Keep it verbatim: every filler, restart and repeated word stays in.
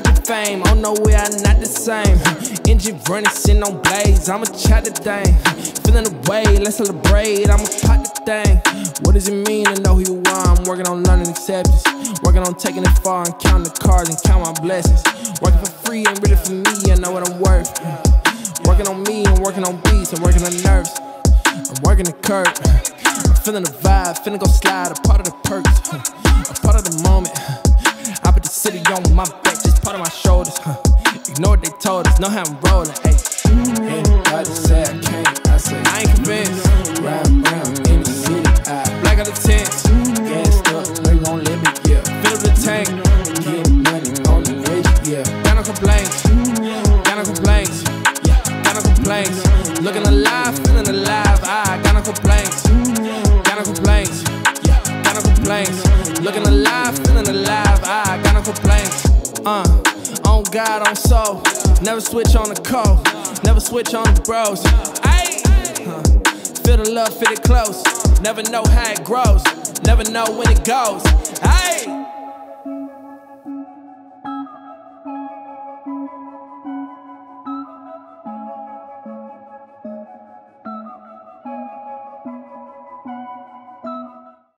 dodging fame. Oh no, we are not the same. Engine running, sitting on blades. I'ma try the thing. Feeling the way, let's celebrate. I'ma pop the thing. What does it mean to know who you are? I'm working on learning acceptance. Working on taking it far and counting the cards and count my blessings. Working for free ain't really for me. I know what I'm worth. Working on me and working on beats and working on nerves. I'm working the curb. I'm feeling the vibe. Finna go slide. A part of the perks. A part of the moment. I put the city on my back, just part of my shoulders. huh. Ignore what they told us, know how I'm rolling. Ayy. Anybody say I can't, I say I ain't convinced. Round round in the city, I black out the tents. Gassed up, they gon' let me, yeah. Fill up the tank, get money on the edge, yeah. Got no complaints, got no complaints, got no complaints. Looking alive, feeling alive, I got no complaints, got no complaints, got no complaints. Looking alive, feeling alive, I got no complaints. Uh, on God, on soul. Never switch on the code. Never switch on the bros. Ayy. Uh, feel the love, feel it close. Never know how it grows. Never know when it goes. Ayy.